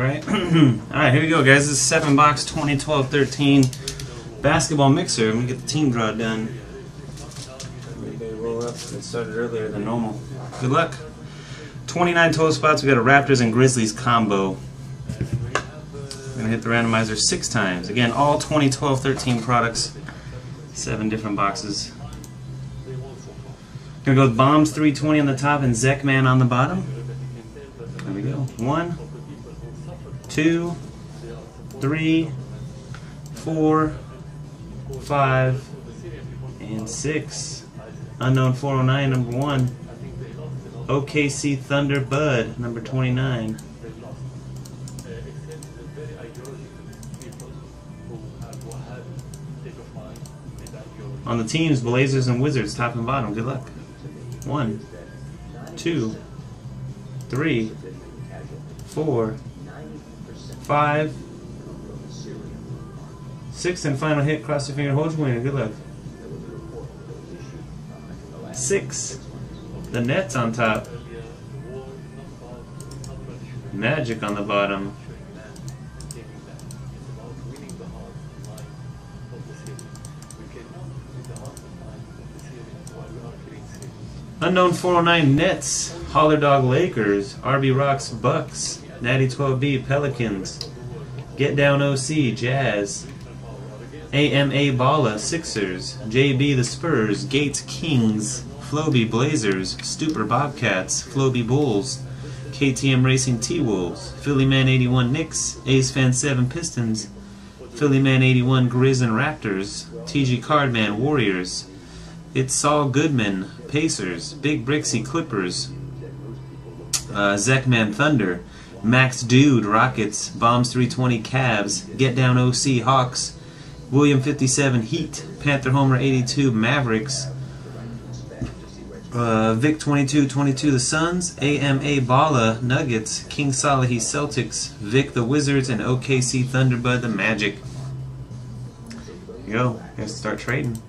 right? Alright, here we go, guys. This is 7-box 2012-13 basketball mixer. I'm going to get the team draw done. Everybody roll up. It started earlier than normal. Good luck. 29 total spots. We got a Raptors and Grizzlies combo. We're going to hit the randomizer 6 times. Again, all 2012-13 products. 7 different boxes. Going to go with Bombs 320 on the top and Zekman on the bottom. There we go. 1, 2, 3, 4, 5, and 6. Unknown 409, number 1. OKC Thunder Bud, number 29. On the teams, Blazers and Wizards, top and bottom. Good luck. 1, 2, 3, 4, 5, 6, and final hit. Cross your finger, hold your winner. Good luck. 6. The Nets on top. Magic on the bottom. Unknown 409 Nets, Holler Dog Lakers, RB Rocks Bucks, Natty 12B Pelicans, Get Down OC Jazz, AMA Bala Sixers, JB the Spurs, Gates Kings, Floby Blazers, Stuper Bobcats, Floby Bulls, KTM Racing T-Wolves, Philly Man 81 Knicks, Ace Fan 7 Pistons, Philly Man 81 Grizz and Raptors, TG Cardman Warriors, It's Saul Goodman, Pacers, Big Brixie Clippers, Zekman Thunder, Max Dude Rockets, Bombs 320 Cavs, Get Down OC Hawks, William 57 Heat, Panther Homer 82 Mavericks, Vic 22 the Suns, AMA Bala Nuggets, King Salahi Celtics, Vic the Wizards, and OKC Thunderbud the Magic. Here you go, let's start trading.